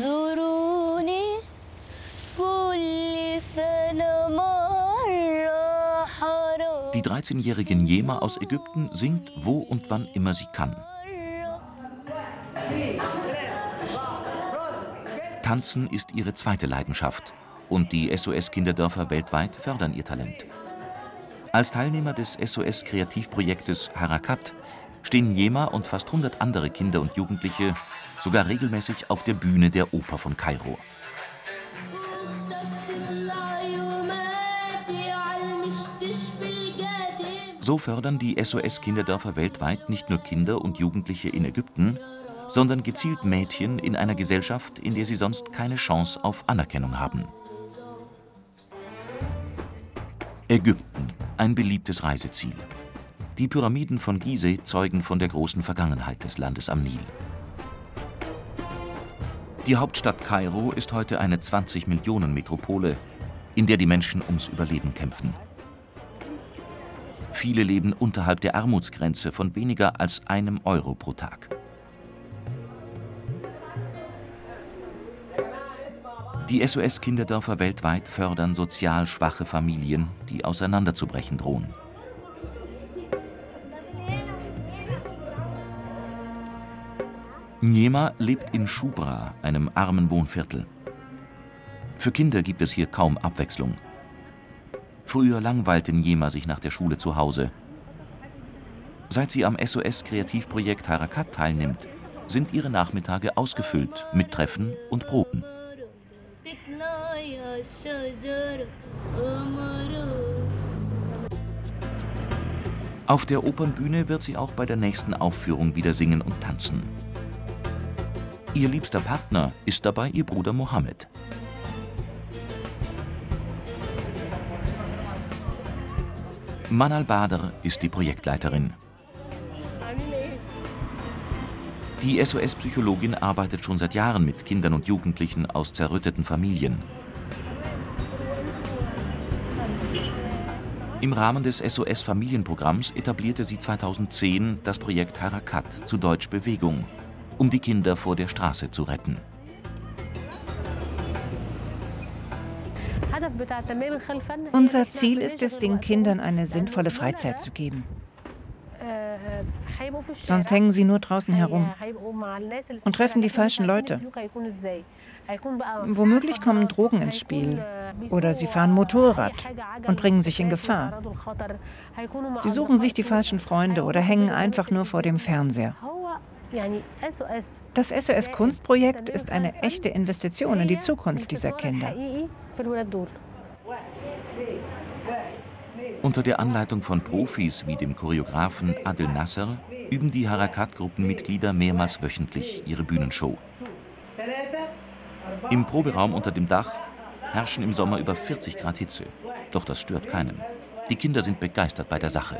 زوروني كل سنة مرة حرام. Die 13-jährige Niema aus Ägypten singt, wo und wann immer sie kann. Tanzen ist ihre zweite Leidenschaft und die SOS-Kinderdörfer weltweit fördern ihr Talent. Als Teilnehmer des SOS-Kreativprojektes Harakat stehen Niema und fast 100 andere Kinder und Jugendliche sogar regelmäßig auf der Bühne der Oper von Kairo. So fördern die SOS-Kinderdörfer weltweit nicht nur Kinder und Jugendliche in Ägypten, sondern gezielt Mädchen in einer Gesellschaft, in der sie sonst keine Chance auf Anerkennung haben. Ägypten, ein beliebtes Reiseziel. Die Pyramiden von Gizeh zeugen von der großen Vergangenheit des Landes am Nil. Die Hauptstadt Kairo ist heute eine 20-Millionen-Metropole, in der die Menschen ums Überleben kämpfen. Viele leben unterhalb der Armutsgrenze von weniger als €1 pro Tag. Die SOS-Kinderdörfer weltweit fördern sozial schwache Familien, die auseinanderzubrechen drohen. Niema lebt in Shubra, einem armen Wohnviertel. Für Kinder gibt es hier kaum Abwechslung. Früher langweilte Niema sich nach der Schule zu Hause. Seit sie am SOS-Kreativprojekt Harakat teilnimmt, sind ihre Nachmittage ausgefüllt mit Treffen und Proben. Auf der Opernbühne wird sie auch bei der nächsten Aufführung wieder singen und tanzen. Ihr liebster Partner ist dabei ihr Bruder Mohammed. Manal Badr ist die Projektleiterin. Die SOS-Psychologin arbeitet schon seit Jahren mit Kindern und Jugendlichen aus zerrütteten Familien. Im Rahmen des SOS-Familienprogramms etablierte sie 2010 das Projekt Harakat, zu Deutsch Bewegung, um die Kinder vor der Straße zu retten. Unser Ziel ist es, den Kindern eine sinnvolle Freizeit zu geben. Sonst hängen sie nur draußen herum und treffen die falschen Leute. Womöglich kommen Drogen ins Spiel oder sie fahren Motorrad und bringen sich in Gefahr. Sie suchen sich die falschen Freunde oder hängen einfach nur vor dem Fernseher. Das SOS-Kunstprojekt ist eine echte Investition in die Zukunft dieser Kinder. Unter der Anleitung von Profis wie dem Choreografen Adel Nasser üben die Harakat-Gruppenmitglieder mehrmals wöchentlich ihre Bühnenshow. Im Proberaum unter dem Dach herrschen im Sommer über 40 Grad Hitze. Doch das stört keinen. Die Kinder sind begeistert bei der Sache.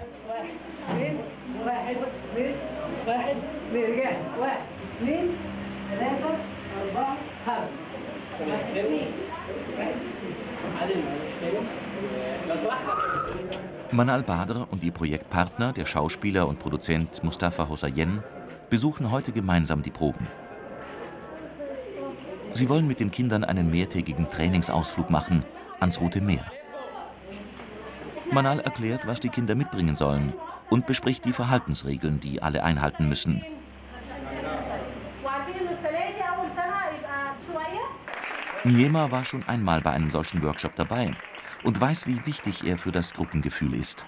Manal Badr und ihr Projektpartner, der Schauspieler und Produzent Mustafa Hosayen, besuchen heute gemeinsam die Proben. Sie wollen mit den Kindern einen mehrtägigen Trainingsausflug machen ans Rote Meer. Manal erklärt, was die Kinder mitbringen sollen und bespricht die Verhaltensregeln, die alle einhalten müssen. Niema war schon einmal bei einem solchen Workshop dabei und weiß, wie wichtig er für das Gruppengefühl ist.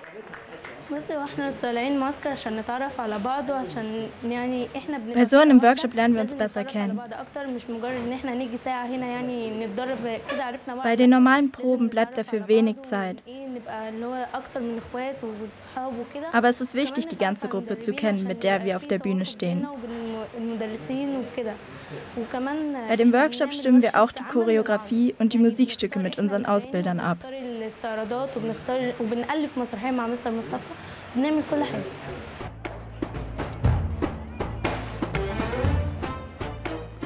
Bei so einem Workshop lernen wir uns besser kennen. Bei den normalen Proben bleibt dafür wenig Zeit. Aber es ist wichtig, die ganze Gruppe zu kennen, mit der wir auf der Bühne stehen. Bei dem Workshop stimmen wir auch die Choreografie und die Musikstücke mit unseren Ausbildern ab.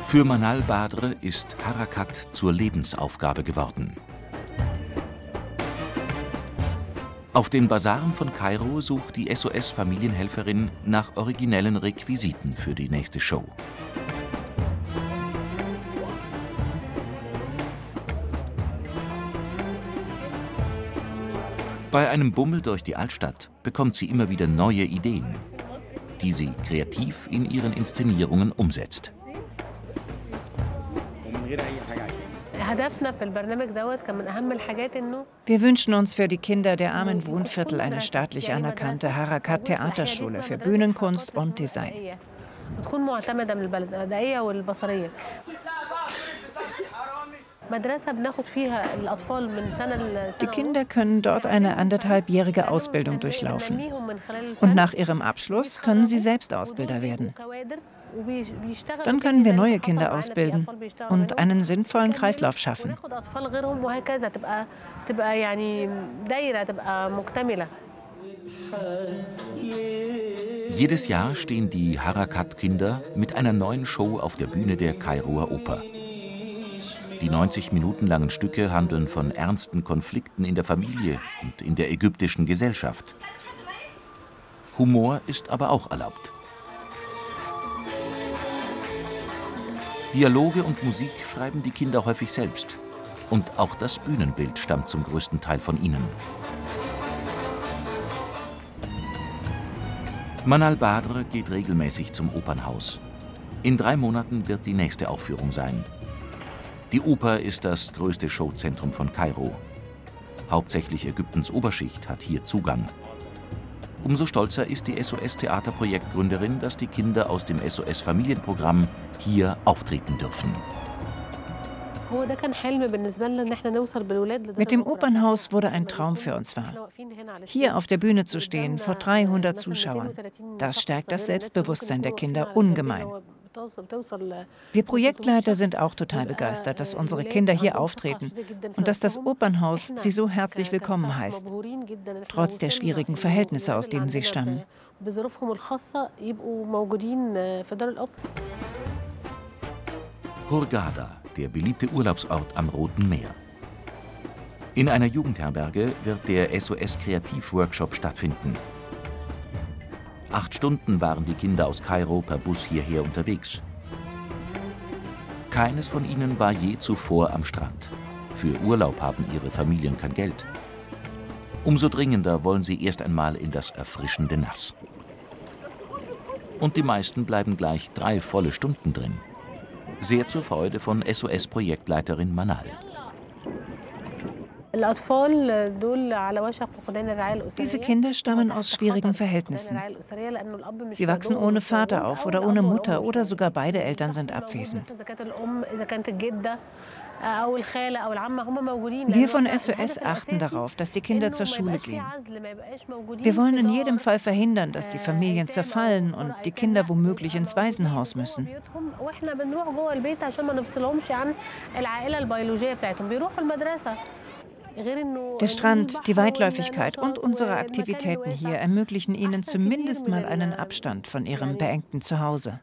Für Manal Badr ist Harakat zur Lebensaufgabe geworden. Auf den Basaren von Kairo sucht die SOS-Familienhelferin nach originellen Requisiten für die nächste Show. Bei einem Bummel durch die Altstadt bekommt sie immer wieder neue Ideen, die sie kreativ in ihren Inszenierungen umsetzt. Wir wünschen uns für die Kinder der armen Wohnviertel eine staatlich anerkannte Harakat-Theaterschule für Bühnenkunst und Design. Die Kinder können dort eine anderthalbjährige Ausbildung durchlaufen. Und nach ihrem Abschluss können sie selbst Ausbilder werden. Dann können wir neue Kinder ausbilden und einen sinnvollen Kreislauf schaffen. Jedes Jahr stehen die Harakat-Kinder mit einer neuen Show auf der Bühne der Kairoer Oper. Die 90 Minuten langen Stücke handeln von ernsten Konflikten in der Familie und in der ägyptischen Gesellschaft. Humor ist aber auch erlaubt. Dialoge und Musik schreiben die Kinder häufig selbst. Und auch das Bühnenbild stammt zum größten Teil von ihnen. Manal Badr geht regelmäßig zum Opernhaus. In 3 Monaten wird die nächste Aufführung sein. Die Oper ist das größte Showzentrum von Kairo. Hauptsächlich Ägyptens Oberschicht hat hier Zugang. Umso stolzer ist die SOS-Theaterprojektgründerin, dass die Kinder aus dem SOS-Familienprogramm hier auftreten dürfen. Mit dem Opernhaus wurde ein Traum für uns wahr. Hier auf der Bühne zu stehen, vor 300 Zuschauern, das stärkt das Selbstbewusstsein der Kinder ungemein. Wir Projektleiter sind auch total begeistert, dass unsere Kinder hier auftreten und dass das Opernhaus sie so herzlich willkommen heißt, trotz der schwierigen Verhältnisse, aus denen sie stammen. Hurghada, der beliebte Urlaubsort am Roten Meer. In einer Jugendherberge wird der SOS-Kreativ-Workshop stattfinden. 8 Stunden waren die Kinder aus Kairo per Bus hierher unterwegs. Keines von ihnen war je zuvor am Strand. Für Urlaub haben ihre Familien kein Geld. Umso dringender wollen sie erst einmal in das erfrischende Nass. Und die meisten bleiben gleich 3 volle Stunden drin. Sehr zur Freude von SOS-Projektleiterin Manal. Diese Kinder stammen aus schwierigen Verhältnissen. Sie wachsen ohne Vater auf oder ohne Mutter oder sogar beide Eltern sind abwesend. Wir von SOS achten darauf, dass die Kinder zur Schule gehen. Wir wollen in jedem Fall verhindern, dass die Familien zerfallen und die Kinder womöglich ins Waisenhaus müssen. Der Strand, die Weitläufigkeit und unsere Aktivitäten hier ermöglichen ihnen zumindest mal einen Abstand von ihrem beengten Zuhause.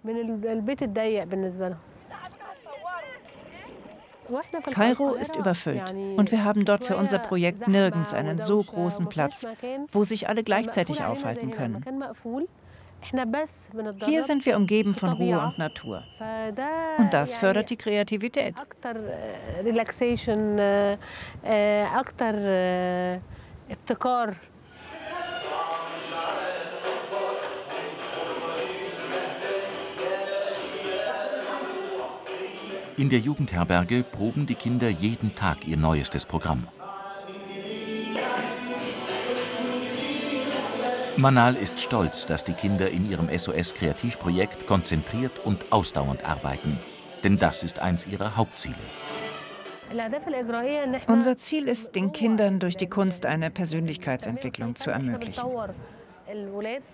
Kairo ist überfüllt und wir haben dort für unser Projekt nirgends einen so großen Platz, wo sich alle gleichzeitig aufhalten können. Hier sind wir umgeben von Ruhe und Natur. Und das fördert die Kreativität. In der Jugendherberge proben die Kinder jeden Tag ihr neuestes Programm. Manal ist stolz, dass die Kinder in ihrem SOS-Kreativprojekt konzentriert und ausdauernd arbeiten. Denn das ist eins ihrer Hauptziele. Unser Ziel ist, den Kindern durch die Kunst eine Persönlichkeitsentwicklung zu ermöglichen.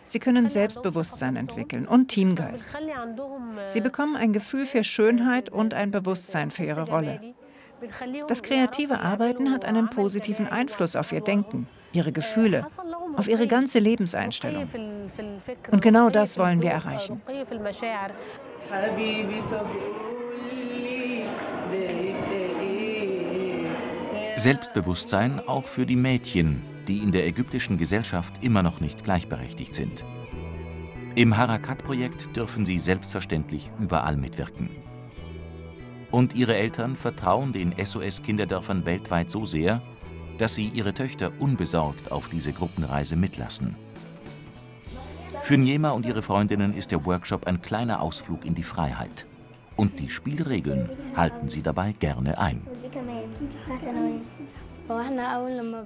Sie können Selbstbewusstsein entwickeln und Teamgeist. Sie bekommen ein Gefühl für Schönheit und ein Bewusstsein für ihre Rolle. Das kreative Arbeiten hat einen positiven Einfluss auf ihr Denken, ihre Gefühle, auf ihre ganze Lebenseinstellung. Und genau das wollen wir erreichen. Selbstbewusstsein auch für die Mädchen, die in der ägyptischen Gesellschaft immer noch nicht gleichberechtigt sind. Im Harakat-Projekt dürfen sie selbstverständlich überall mitwirken. Und ihre Eltern vertrauen den SOS-Kinderdörfern weltweit so sehr, dass sie ihre Töchter unbesorgt auf diese Gruppenreise mitlassen. Für Niema und ihre Freundinnen ist der Workshop ein kleiner Ausflug in die Freiheit. Und die Spielregeln halten sie dabei gerne ein.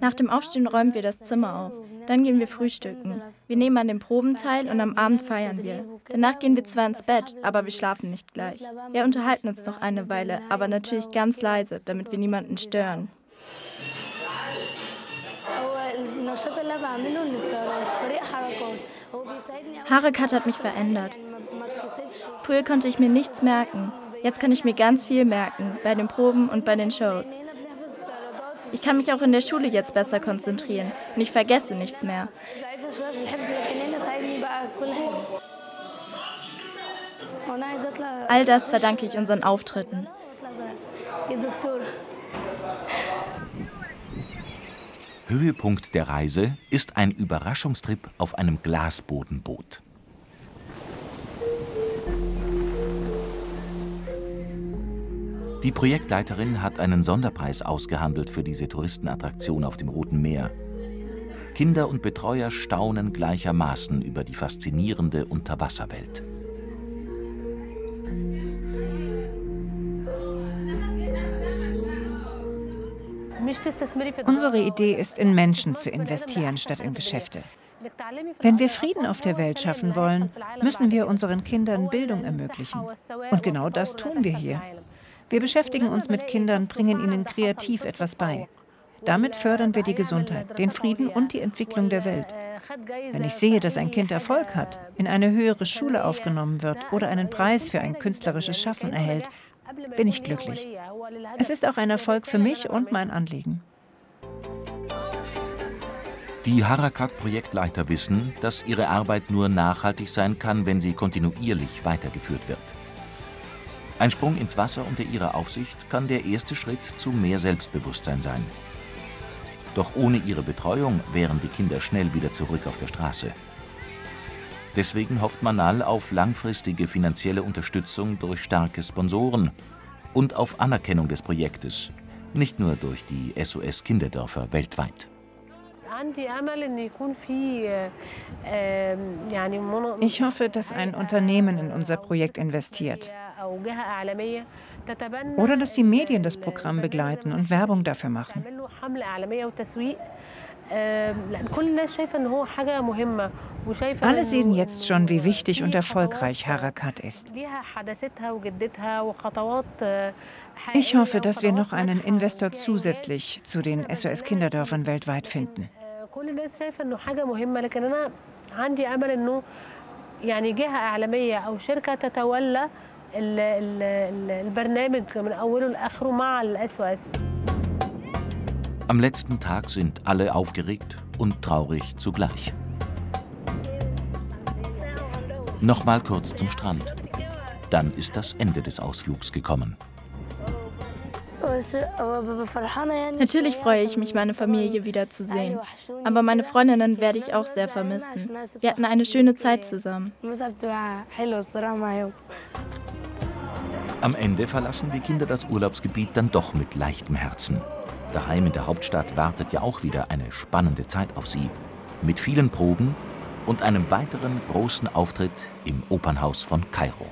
Nach dem Aufstehen räumen wir das Zimmer auf. Dann gehen wir frühstücken. Wir nehmen an den Proben teil und am Abend feiern wir. Danach gehen wir zwar ins Bett, aber wir schlafen nicht gleich. Wir unterhalten uns noch eine Weile, aber natürlich ganz leise, damit wir niemanden stören. Harakat hat mich verändert. Früher konnte ich mir nichts merken. Jetzt kann ich mir ganz viel merken, bei den Proben und bei den Shows. Ich kann mich auch in der Schule jetzt besser konzentrieren und ich vergesse nichts mehr. All das verdanke ich unseren Auftritten. Höhepunkt der Reise ist ein Überraschungstrip auf einem Glasbodenboot. Die Projektleiterin hat einen Sonderpreis ausgehandelt für diese Touristenattraktion auf dem Roten Meer. Kinder und Betreuer staunen gleichermaßen über die faszinierende Unterwasserwelt. Unsere Idee ist, in Menschen zu investieren statt in Geschäfte. Wenn wir Frieden auf der Welt schaffen wollen, müssen wir unseren Kindern Bildung ermöglichen. Und genau das tun wir hier. Wir beschäftigen uns mit Kindern, bringen ihnen kreativ etwas bei. Damit fördern wir die Gesundheit, den Frieden und die Entwicklung der Welt. Wenn ich sehe, dass ein Kind Erfolg hat, in eine höhere Schule aufgenommen wird oder einen Preis für ein künstlerisches Schaffen erhält, bin ich glücklich. Es ist auch ein Erfolg für mich und mein Anliegen. Die Harakat-Projektleiter wissen, dass ihre Arbeit nur nachhaltig sein kann, wenn sie kontinuierlich weitergeführt wird. Ein Sprung ins Wasser unter ihrer Aufsicht kann der erste Schritt zu mehr Selbstbewusstsein sein. Doch ohne ihre Betreuung wären die Kinder schnell wieder zurück auf der Straße. Deswegen hofft Manal auf langfristige finanzielle Unterstützung durch starke Sponsoren und auf Anerkennung des Projektes, nicht nur durch die SOS-Kinderdörfer weltweit. Ich hoffe, dass ein Unternehmen in unser Projekt investiert. Oder dass die Medien das Programm begleiten und Werbung dafür machen. Alle sehen jetzt schon, wie wichtig und erfolgreich Harakat ist. Ich hoffe, dass wir noch einen Investor zusätzlich zu den SOS-Kinderdörfern weltweit finden. Am letzten Tag sind alle aufgeregt und traurig zugleich. Nochmal kurz zum Strand. Dann ist das Ende des Ausflugs gekommen. Natürlich freue ich mich, meine Familie wiederzusehen. Aber meine Freundinnen werde ich auch sehr vermissen. Wir hatten eine schöne Zeit zusammen. Am Ende verlassen die Kinder das Urlaubsgebiet dann doch mit leichtem Herzen. Daheim in der Hauptstadt wartet ja auch wieder eine spannende Zeit auf sie. Mit vielen Proben und einem weiteren großen Auftritt im Opernhaus von Kairo.